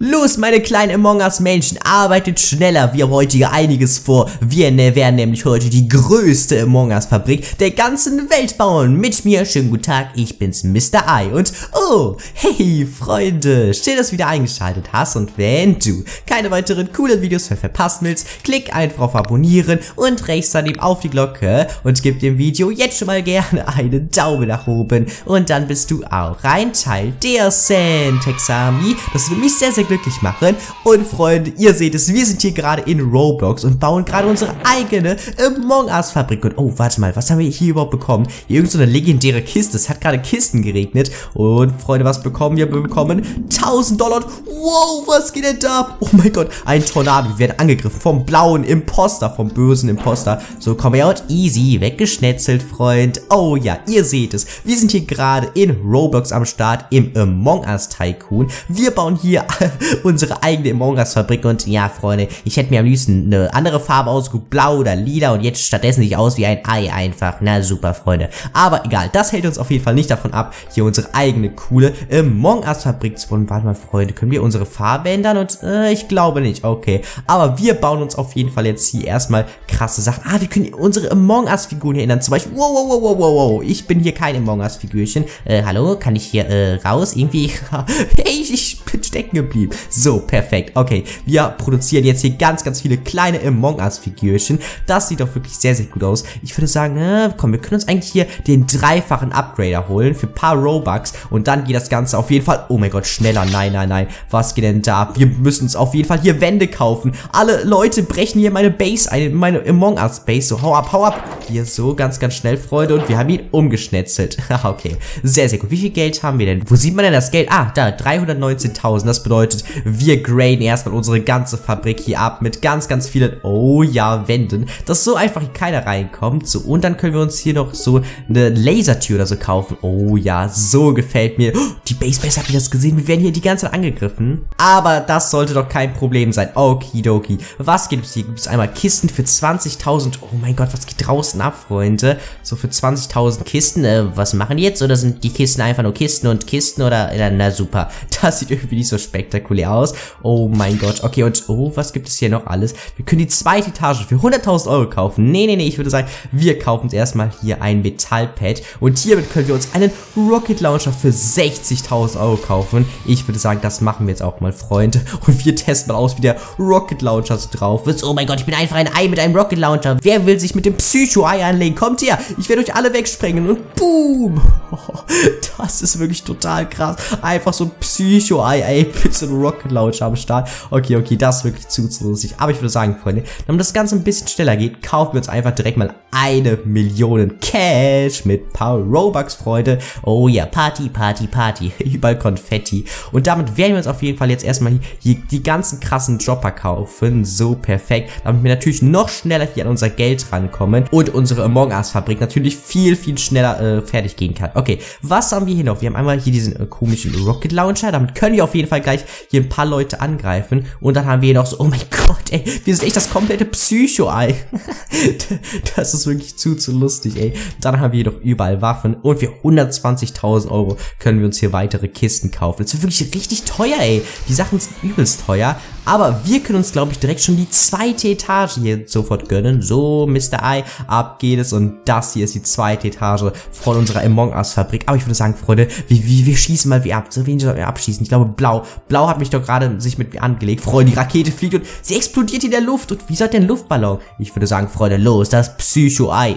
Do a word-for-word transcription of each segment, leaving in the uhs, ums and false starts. Los, meine kleinen Among Us Menschen, arbeitet schneller. Wir haben heute einiges vor. Wir werden nämlich heute die größte Among Us Fabrik der ganzen Welt bauen. Mit mir, schönen guten Tag, ich bin's Mister I. Und oh, hey Freunde, schön, dass du wieder eingeschaltet hast. Und wenn du keine weiteren coolen Videos mehr verpassen willst, klick einfach auf Abonnieren und rechts daneben auf die Glocke und gib dem Video jetzt schon mal gerne einen Daumen nach oben. Und dann bist du auch ein Teil der Centex Army. Das würde mich sehr, sehr glücklich machen. Und Freunde, ihr seht es, wir sind hier gerade in Roblox und bauen gerade unsere eigene Among Us Fabrik. Und oh, warte mal, was haben wir hier überhaupt bekommen? Irgend so eine legendäre Kiste, es hat gerade Kisten geregnet. Und Freunde, was bekommen wir? Wir bekommen tausend Dollar. Wow, was geht denn da? Oh mein Gott, ein Tornado, wir werden angegriffen vom blauen Imposter, vom bösen Imposter. So, komm her und easy, weggeschnetzelt, Freund. Oh ja, ihr seht es, wir sind hier gerade in Roblox am Start, im Among Us Tycoon. Wir bauen hier unsere eigene Among Us Fabrik und ja, Freunde, ich hätte mir am liebsten eine andere Farbe ausgeguckt, blau oder lila, und jetzt stattdessen sieht aus wie ein Ei einfach. Na super, Freunde. Aber egal, das hält uns auf jeden Fall nicht davon ab, hier unsere eigene coole Among Us Fabrik zu bauen. Warte mal, Freunde, können wir unsere Farbe ändern? Und äh, ich glaube nicht, okay. Aber wir bauen uns auf jeden Fall jetzt hier erstmal krasse Sachen. Ah, wir können unsere Among Us Figuren hier ändern. Zum Beispiel, wow, wow, wow, wow, wow, ich bin hier kein Among Us Figürchen. Äh, hallo, kann ich hier äh, raus? Irgendwie, hey, ich bin stecken geblieben. So, perfekt. Okay, wir produzieren jetzt hier ganz, ganz viele kleine Among Us-Figürchen. Das sieht doch wirklich sehr, sehr gut aus. Ich würde sagen, äh, komm, wir können uns eigentlich hier den dreifachen Upgrader holen für ein paar Robux. Und dann geht das Ganze auf jeden Fall, oh mein Gott, schneller. Nein, nein, nein. Was geht denn da? Wir müssen uns auf jeden Fall hier Wände kaufen. Alle Leute brechen hier meine Base ein, meine Among Us-Base. So, hau ab, hau ab. Hier so, ganz, ganz schnell, Freunde. Und wir haben ihn umgeschnetzelt. Okay, sehr, sehr gut. Wie viel Geld haben wir denn? Wo sieht man denn das Geld? Ah, da, dreihundertneunzehntausend. Das bedeutet, wir graden erstmal unsere ganze Fabrik hier ab mit ganz, ganz vielen, oh ja, Wänden, dass so einfach keiner reinkommt. So, und dann können wir uns hier noch so eine Lasertür oder so kaufen. Oh ja, so gefällt mir. Oh, die Basebase, habt ihr das gesehen? Wir werden hier die ganze Zeit angegriffen. Aber das sollte doch kein Problem sein. Okidoki. Was gibt es hier? Gibt es einmal Kisten für zwanzigtausend? Oh mein Gott, was geht draußen ab, Freunde? So, für zwanzigtausend Kisten. Äh, was machen die jetzt? Oder sind die Kisten einfach nur Kisten und Kisten? Oder, na, na super. Das sieht irgendwie nicht so spektakulär aus. Oh mein Gott. Okay, und oh, was gibt es hier noch alles? Wir können die zweite Etage für hunderttausend Euro kaufen. Nee, nee, nee, ich würde sagen, wir kaufen uns erstmal hier ein Metallpad. Und hiermit können wir uns einen Rocket Launcher für sechzigtausend Euro kaufen. Ich würde sagen, das machen wir jetzt auch mal, Freunde. Und wir testen mal aus, wie der Rocket Launcher so drauf ist. Oh mein Gott, ich bin einfach ein Ei mit einem Rocket Launcher. Wer will sich mit dem Psycho-Ei anlegen? Kommt her, ich werde euch alle wegsprengen. Und boom. Oh, das ist wirklich total krass. Einfach so ein Psycho-Ei, ey. So einen Rocket Launcher am Start. Okay, okay, das ist wirklich zu lustig. Aber ich würde sagen, Freunde, damit das Ganze ein bisschen schneller geht, kaufen wir uns einfach direkt mal eine Million Cash mit paar Robux, Freunde. Oh ja, Party, Party, Party. Überall Konfetti. Und damit werden wir uns auf jeden Fall jetzt erstmal hier die ganzen krassen Dropper kaufen. So, perfekt. Damit wir natürlich noch schneller hier an unser Geld rankommen und unsere Among Us Fabrik natürlich viel, viel schneller äh, fertig gehen kann. Okay, was haben wir hier noch? Wir haben einmal hier diesen äh, komischen Rocket Launcher. Damit können wir auf jeden Fall gleich hier ein paar Leute angreifen. Und dann haben wir hier noch so, oh mein Gott, ey, wir sind echt das komplette Psycho-Ei. Das ist wirklich zu, zu lustig, ey. Dann haben wir hier noch überall Waffen. Und für hundertzwanzigtausend Euro können wir uns hier weitere Kisten kaufen. Das ist wirklich richtig teuer, ey. Die Sachen sind übelst teuer. Aber wir können uns, glaube ich, direkt schon die zweite Etage hier sofort gönnen. So, Mister I, ab geht es. Und das hier ist die zweite Etage von unserer Among Us Fabrik. Aber ich würde sagen, Freunde, wir, wir, wir schießen mal wie ab. So wenig sollen wir abschießen. Ich glaube, blau. Blau hat mich doch gerade sich mit mir angelegt. Freunde, die Rakete fliegt und sie explodiert in der Luft. Und wie soll denn Luftballon? Ich würde sagen, Freunde, los, das Psycho-Ei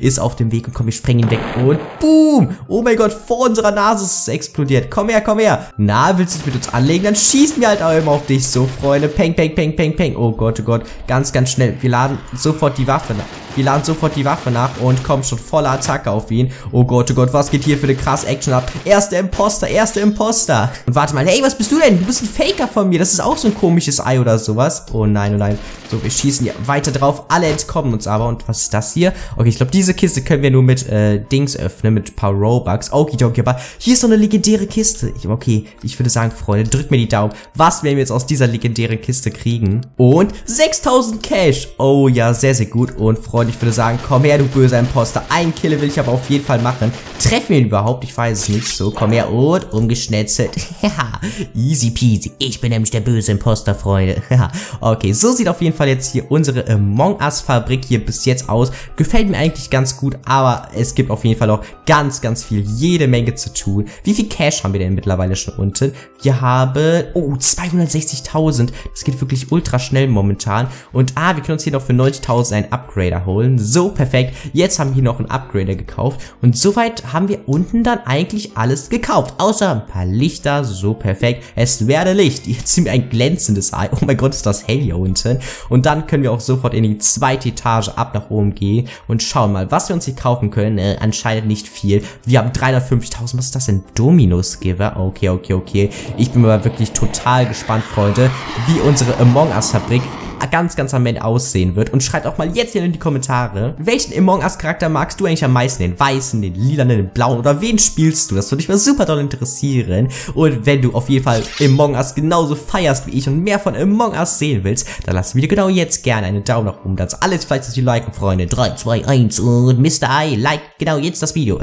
ist auf dem Weg. Und komm, wir sprengen ihn weg. Und boom! Oh mein Gott, vor unserer Nase ist es explodiert. Komm her, komm her. Na, willst du dich mit uns anlegen? Dann schießen wir halt auch immer auf dich. So, Freunde. Peng, peng, peng, peng, peng. Oh Gott, oh Gott. Ganz, ganz schnell. Wir laden sofort die Waffe nach. Wir laden sofort die Waffe nach und kommen schon voller Attacke auf ihn. Oh Gott, oh Gott, was geht hier für eine krasse Action ab? Erster Imposter, erster Imposter. Und warte mal, hey, was bist du denn? Du bist ein Faker von mir. Das ist auch so ein komisches Ei oder sowas. Oh nein, oh nein. So, wir schießen hier weiter drauf. Alle entkommen uns aber. Und was ist das hier? Okay, ich glaube, diese Kiste können wir nur mit äh, Dings öffnen, mit ein paar Robux. Okidoki, aber hier ist so eine legendäre Kiste. Ich, okay, ich würde sagen, Freunde, drückt mir die Daumen. Was werden wir jetzt aus dieser legendären Kiste kriegen? Und sechstausend Cash. Oh ja, sehr, sehr gut. Und Freunde, Freunde, ich würde sagen, komm her, du böser Imposter. Ein Kille will ich aber auf jeden Fall machen. Treffen wir ihn überhaupt? Ich weiß es nicht so. Komm her und umgeschnetzelt. Haha, easy peasy. Ich bin nämlich der böse Imposter, Freunde. Okay, so sieht auf jeden Fall jetzt hier unsere Among Us Fabrik hier bis jetzt aus. Gefällt mir eigentlich ganz gut, aber es gibt auf jeden Fall auch ganz, ganz viel, jede Menge zu tun. Wie viel Cash haben wir denn mittlerweile schon unten? Wir haben, oh, zweihundertsechzigtausend. Das geht wirklich ultra schnell momentan. Und ah, wir können uns hier noch für neunzigtausend einen Upgrader holen. So, perfekt. Jetzt haben wir hier noch einen Upgrader gekauft. Und soweit haben wir unten dann eigentlich alles gekauft. Außer ein paar Lichter. So, perfekt. Es werde Licht. Jetzt sind wir ein glänzendes Ei. Oh mein Gott, ist das hell hier unten. Und dann können wir auch sofort in die zweite Etage ab nach oben gehen. Und schauen mal, was wir uns hier kaufen können. Äh, anscheinend nicht viel. Wir haben dreihundertfünfzigtausend. Was ist das denn? Dominus-Giver? Okay, okay, okay. Ich bin mal wirklich total gespannt, Freunde, wie unsere Among Us-Fabrik ganz, ganz am Ende aussehen wird. Und schreibt auch mal jetzt hier in die Kommentare, welchen Among Us Charakter magst du eigentlich am meisten? Den weißen, den lilanen, den blauen oder wen spielst du? Das würde mich mal super doll interessieren. Und wenn du auf jeden Fall Among Us genauso feierst wie ich und mehr von Among Us sehen willst, dann lass mir genau jetzt gerne einen Daumen nach oben. Das alles vielleicht das die liken, Freunde. drei, zwei, eins und Mister I, like genau jetzt das Video.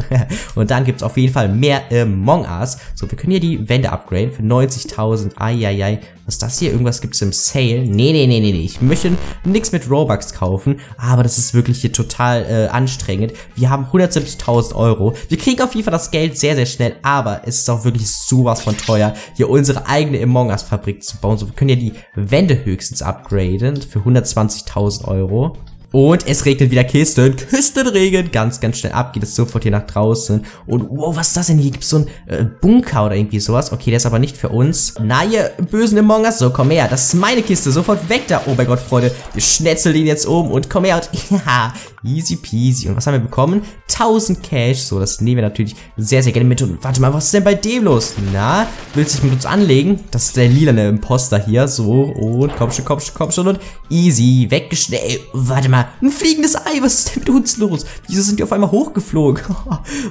Und dann gibt es auf jeden Fall mehr Among Us. So, wir können hier die Wände upgraden für neunzigtausend. Eieiei. Was ist das hier? Irgendwas gibt es im Sale? Nee, nee, nee, nee, nee. Ich möchte nichts mit Robux kaufen, aber das ist wirklich hier total äh, anstrengend. Wir haben hundertsiebzigtausend Euro. Wir kriegen auf jeden Fall das Geld sehr, sehr schnell, aber es ist auch wirklich sowas von teuer, hier unsere eigene Among Us Fabrik zu bauen. So, wir können ja die Wände höchstens upgraden für hundertzwanzigtausend Euro. Und es regnet wieder Kisten, Küstenregen, ganz, ganz schnell ab, geht es sofort hier nach draußen. Und wow, was ist das denn hier? Gibt es so einen äh, Bunker oder irgendwie sowas? Okay, der ist aber nicht für uns. Na, ihr bösen Among Us, so, komm her, das ist meine Kiste, sofort weg da. Oh mein Gott, Freunde, wir schnetzeln ihn jetzt um und komm her und ja, easy peasy. Und was haben wir bekommen? tausend Cash, so, das nehmen wir natürlich sehr, sehr gerne mit. Und warte mal, was ist denn bei dem los? Na, willst du dich mit uns anlegen? Das ist der lilane Imposter hier, so, und komm schon, komm schon, komm schon und easy, weggeschnellt. Warte mal. Ein fliegendes Ei, was ist denn mit uns los? Wieso sind die auf einmal hochgeflogen?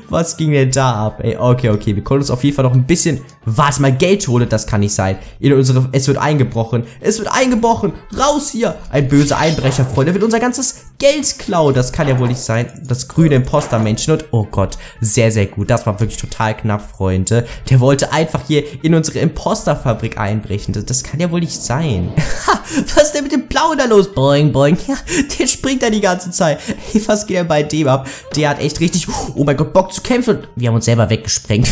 Was ging denn da ab? Ey, okay, okay, wir konnten uns auf jeden Fall noch ein bisschen... Warte mal, Geld holen, das kann nicht sein. In unsere, es wird eingebrochen, es wird eingebrochen, raus hier! Ein böser Einbrecher, Freunde, wird unser ganzes Geld klauen, das kann ja wohl nicht sein. Das grüne Imposter-Männchen und, oh Gott, sehr, sehr gut, das war wirklich total knapp, Freunde. Der wollte einfach hier in unsere Imposter-Fabrik einbrechen, das, das kann ja wohl nicht sein. Ha, was ist denn mit dem Blauen da los? Boing, boing, ja, der springt da die ganze Zeit. Hey, was geht denn bei dem ab? Der hat echt richtig, oh mein Gott, Bock zu kämpfen. Und wir haben uns selber weggesprengt.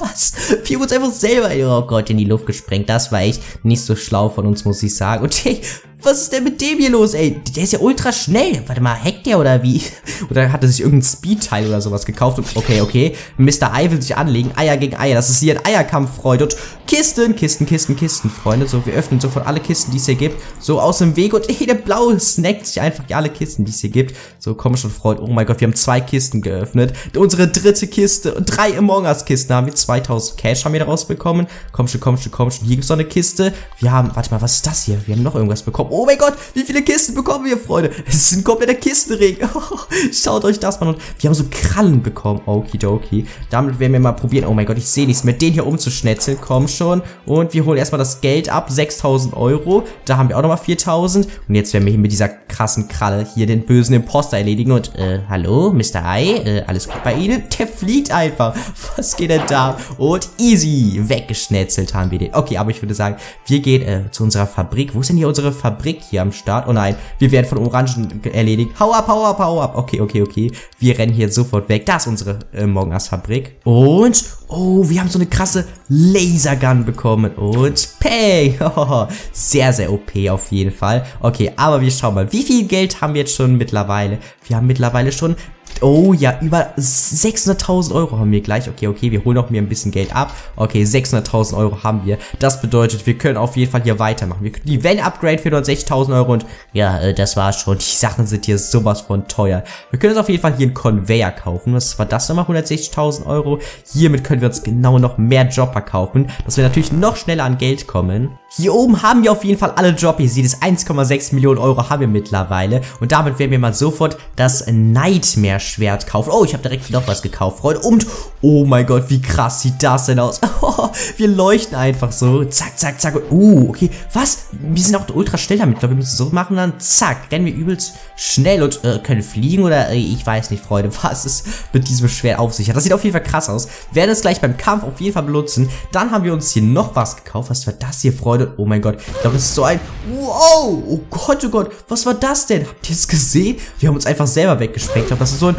Was? Wir haben uns einfach selber, oh Gott, in die Luft gesprengt. Das war echt nicht so schlau von uns, muss ich sagen. Und hey, was ist denn mit dem hier los, ey? Der ist ja ultra schnell. Warte mal, hackt der oder wie? Oder hat er sich irgendein Speedteil oder sowas gekauft? Und okay, okay. Mister I will sich anlegen. Eier gegen Eier. Das ist hier ein Eierkampf, Freunde. Und Kisten, Kisten, Kisten, Kisten, Freunde. So, wir öffnen sofort alle Kisten, die es hier gibt. So, aus dem Weg. Und ey, der Blaue snackt sich einfach alle Kisten, die es hier gibt. So, komm schon, Freunde. Oh mein Gott, wir haben zwei Kisten geöffnet. Unsere dritte Kiste. Und drei Among Us-Kisten haben wir. zweitausend Cash haben wir daraus bekommen. Komm schon, komm schon, komm schon. Hier gibt es noch eine Kiste. Wir haben, warte mal, was ist das hier? Wir haben noch irgendwas bekommen. Oh mein Gott, wie viele Kisten bekommen wir, Freunde? Es ist ein kompletter Kistenregen. Oh, schaut euch das mal an. Wir haben so Krallen bekommen. Okidoki. Damit werden wir mal probieren. Oh mein Gott, ich sehe nichts. Mit denen hier umzuschnetzeln. Komm schon. Und wir holen erstmal das Geld ab. sechstausend Euro. Da haben wir auch nochmal viertausend. Und jetzt werden wir hier mit dieser krassen Kralle hier den bösen Imposter erledigen. Und, äh, hallo, Mister I. Äh, alles gut bei Ihnen? Der fliegt einfach. Was geht denn da? Und easy. Weggeschnetzelt haben wir den. Okay, aber ich würde sagen, wir gehen äh, zu unserer Fabrik. Wo ist denn hier unsere Fabrik? Fabrik hier am Start. Oh nein, wir werden von Orangen erledigt. Hau ab, hau ab, hau ab. Okay, okay, okay. Wir rennen hier sofort weg. Da ist unsere Among Us Fabrik. Und, oh, wir haben so eine krasse Lasergun bekommen. Und, pay. Oh, sehr, sehr O P auf jeden Fall. Okay, aber wir schauen mal, wie viel Geld haben wir jetzt schon mittlerweile? Wir haben mittlerweile schon... Oh ja, über sechshunderttausend Euro haben wir gleich. Okay, okay, wir holen auch mir ein bisschen Geld ab. Okay, sechshunderttausend Euro haben wir. Das bedeutet, wir können auf jeden Fall hier weitermachen. Wir können die Welt upgraden für neunundsechzigtausend Euro und ja, äh, das war's schon. Die Sachen sind hier sowas von teuer. Wir können uns auf jeden Fall hier einen Conveyor kaufen. Was war das nochmal? hundertsechzigtausend Euro. Hiermit können wir uns genau noch mehr Dropper kaufen, dass wir natürlich noch schneller an Geld kommen. Hier oben haben wir auf jeden Fall alle Jobs. Ihr seht es, eins Komma sechs Millionen Euro haben wir mittlerweile. Und damit werden wir mal sofort das Nightmare-Schwert kaufen. Oh, ich habe direkt noch was gekauft, Freunde. Und, oh mein Gott, wie krass sieht das denn aus? Oh, wir leuchten einfach so. Zack, zack, zack. Uh, okay. Was? Wir sind auch ultra schnell damit. Ich glaube, wir müssen so machen. Dann zack, rennen wir übelst schnell und äh, können fliegen oder äh, ich weiß nicht, Freunde, was es mit diesem Schwert auf sich hat. Das sieht auf jeden Fall krass aus. Wir werden es gleich beim Kampf auf jeden Fall benutzen. Dann haben wir uns hier noch was gekauft. Was war das hier, Freunde? Oh mein Gott, ich glaube, das ist so ein... Wow, oh Gott, oh Gott, was war das denn? Habt ihr es gesehen? Wir haben uns einfach selber weggesprengt. Ich glaube, das ist so ein...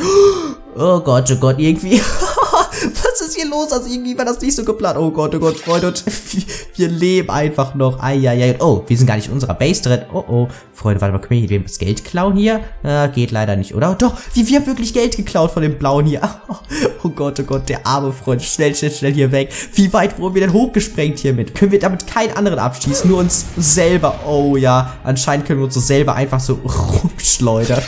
Oh Gott, oh Gott, irgendwie... Was ist hier los? Also irgendwie war das nicht so geplant. Oh Gott, oh Gott, Freunde, und wir leben einfach noch. Eieiei. Oh, wir sind gar nicht in unserer Base drin. Oh, oh. Freunde, warte mal, können wir hier das Geld klauen hier? Äh, geht leider nicht, oder? Doch, wir, wir haben wirklich Geld geklaut von dem Blauen hier. Oh Gott, oh Gott, der arme Freund. Schnell, schnell, schnell hier weg. Wie weit wurden wir denn hochgesprengt hiermit? Können wir damit keinen anderen abschießen, nur uns selber. Oh ja, anscheinend können wir uns so selber einfach so rumschleudern.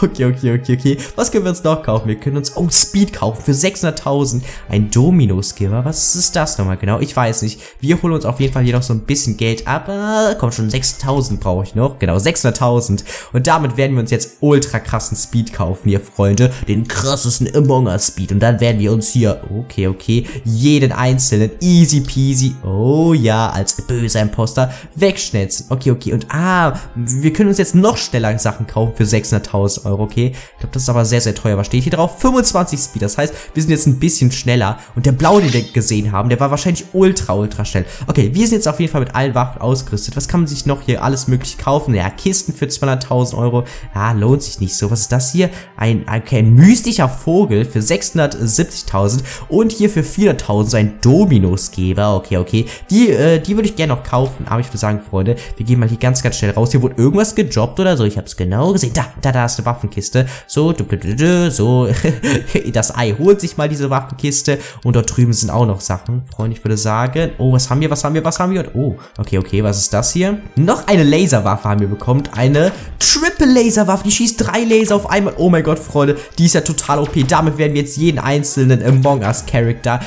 Okay, okay, okay, okay. Was können wir uns noch kaufen? Wir können uns, oh, Speed kaufen für sechshunderttausend. Ein Domino-Skipper. Was ist das nochmal genau? Ich weiß nicht. Wir holen uns auf jeden Fall hier noch so ein bisschen Geld ab. Äh, komm schon, sechstausend brauche ich noch. Genau, sechshunderttausend. Und damit werden wir uns jetzt ultra krassen Speed kaufen, hier, Freunde. Den krassesten Among Us Speed. Und dann werden wir uns hier, okay, okay, jeden einzelnen easy peasy, oh ja, als böser Imposter wegschnetzen. Okay, okay. Und ah, wir können uns jetzt noch schneller Sachen kaufen für sechshunderttausend Euro, okay. Ich glaube, das ist aber sehr, sehr teuer. Was steht hier drauf? fünfundzwanzig Speed. Das heißt, wir sind jetzt ein bisschen schneller. Und der Blaue, den wir gesehen haben, der war wahrscheinlich ultra, ultra schnell. Okay, wir sind jetzt auf jeden Fall mit allen Waffen ausgerüstet. Was kann man sich noch hier alles möglich kaufen? Ja, Kisten für zweihunderttausend Euro. Ah, lohnt sich nicht so. Was ist das hier? Ein, okay, ein mystischer Vogel für sechshundertsiebzigtausend. Und hier für vierhunderttausend ein Dominosgeber. Okay, okay. Die, äh, die würde ich gerne noch kaufen. Aber ich würde sagen, Freunde, wir gehen mal hier ganz, ganz schnell raus. Hier wurde irgendwas gejobbt oder so. Ich habe es genau gesehen. Da, da, da ist eine Waffenkiste. So, so. Das Ei holt sich mal diese Waffenkiste. Und dort drüben sind auch noch Sachen. Freunde, ich würde sagen... Oh, was haben wir? Was haben wir? Was haben wir? Und oh, okay, okay. Was ist das hier? Noch eine Laserwaffe haben wir bekommen. Eine Triple-Laserwaffe. Die schießt drei Laser auf einmal. Oh mein Gott, Freunde. Die ist ja total O P. Damit werden wir jetzt jeden einzelnen Among Us-Charakter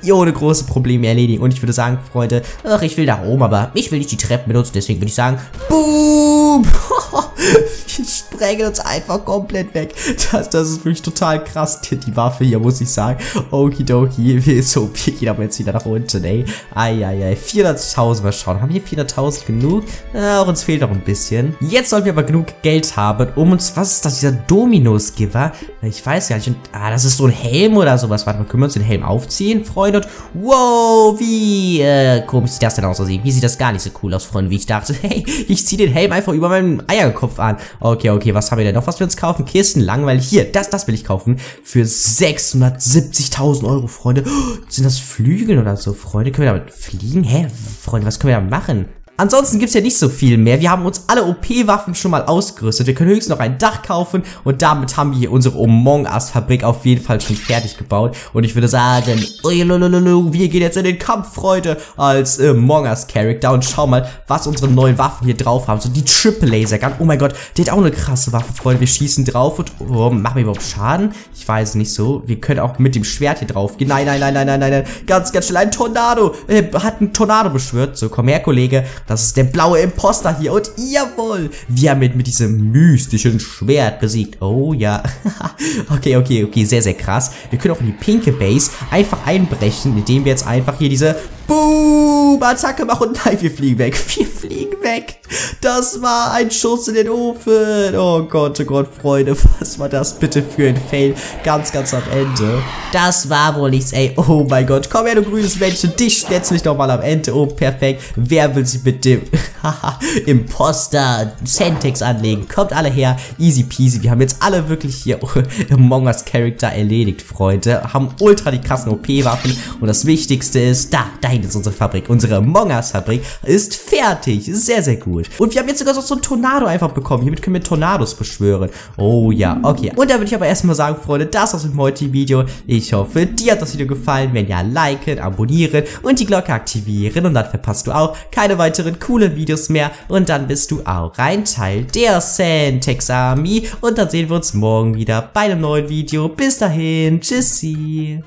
hier ohne große Probleme erledigen. Und ich würde sagen, Freunde... Ach, ich will nach oben, aber ich will nicht die Treppen benutzen. Deswegen würde ich sagen... Boom! Wir sprengen uns einfach komplett weg. Das, das ist wirklich total krass, die Waffe hier, muss ich sagen. Okidoki, wir so, wir gehen aber jetzt wieder nach unten, ey. Eieiei, vierhunderttausend, mal schauen. Haben wir vierhunderttausend genug? Äh, uns fehlt noch ein bisschen. Jetzt sollten wir aber genug Geld haben, um uns, was ist das, dieser Domino-Skipper? Ich weiß gar nicht, und, ah, das ist so ein Helm oder sowas. Warte mal, können wir uns den Helm aufziehen, Freunde? Und, wow, wie äh, komisch sieht das denn aus? Wie sieht das gar nicht so cool aus, Freunde, wie ich dachte. Hey, ich ziehe den Helm einfach über meinen Eierkopf an. Okay, okay, was haben wir denn noch, was wir uns kaufen? Kisten, langweilig. Hier, das, das will ich kaufen. Für sechshundertsiebzigtausend Euro, Freunde. Oh, sind das Flügel oder so, Freunde? Können wir damit fliegen? Hä, Freunde, was können wir damit machen? Ansonsten gibt's ja nicht so viel mehr. Wir haben uns alle O P-Waffen schon mal ausgerüstet. Wir können höchstens noch ein Dach kaufen. Und damit haben wir hier unsere Among Us-Fabrik auf jeden Fall schon fertig gebaut. Und ich würde sagen, wir gehen jetzt in den Kampf, Freunde, als Among Us-Charakter. Und schau mal, was unsere neuen Waffen hier drauf haben. So die Triple Laser Gun. Oh mein Gott, die hat auch eine krasse Waffe, Freunde. Wir schießen drauf und oh, machen wir überhaupt Schaden? Ich weiß nicht so. Wir können auch mit dem Schwert hier drauf gehen. Nein, nein, nein, nein, nein, nein, nein. Ganz, ganz schnell. Ein Tornado. Äh, hat einen Tornado beschwört. So, komm her, Kollege. Das ist der blaue Imposter hier und jawohl, wir haben ihn mit diesem mystischen Schwert besiegt. Oh ja, okay, okay, okay, sehr, sehr krass. Wir können auch in die pinke Base einfach einbrechen, indem wir jetzt einfach hier diese Boom-Attacke machen. Nein, wir fliegen weg, wir fliegen weg. Das war ein Schuss in den Ofen. Oh Gott, oh Gott, Freunde, was war das bitte für ein Fail? Ganz, ganz am Ende. Das war wohl nichts, ey. Oh mein Gott, komm her, du grünes Männchen, dich setz mich doch mal am Ende. Oh, perfekt. Wer will sich mit dem Imposter Centex anlegen? Kommt alle her. Easy peasy. Wir haben jetzt alle wirklich hier Among Us Charakter erledigt, Freunde. Haben ultra die krassen O P-Waffen. Und das Wichtigste ist, da, dahin ist unsere Fabrik. Unsere Among Us Fabrik ist fertig. Sehr, sehr gut. Und wir haben jetzt sogar so einen Tornado einfach bekommen. Hiermit können wir Tornados beschwören. Oh ja, okay. Und da würde ich aber erstmal sagen, Freunde, das war's mit dem heutigen Video. Ich hoffe, dir hat das Video gefallen. Wenn ja, liken, abonnieren und die Glocke aktivieren. Und dann verpasst du auch keine weiteren coolen Videos mehr. Und dann bist du auch ein Teil der Centex Army. Und dann sehen wir uns morgen wieder bei einem neuen Video. Bis dahin, tschüssi.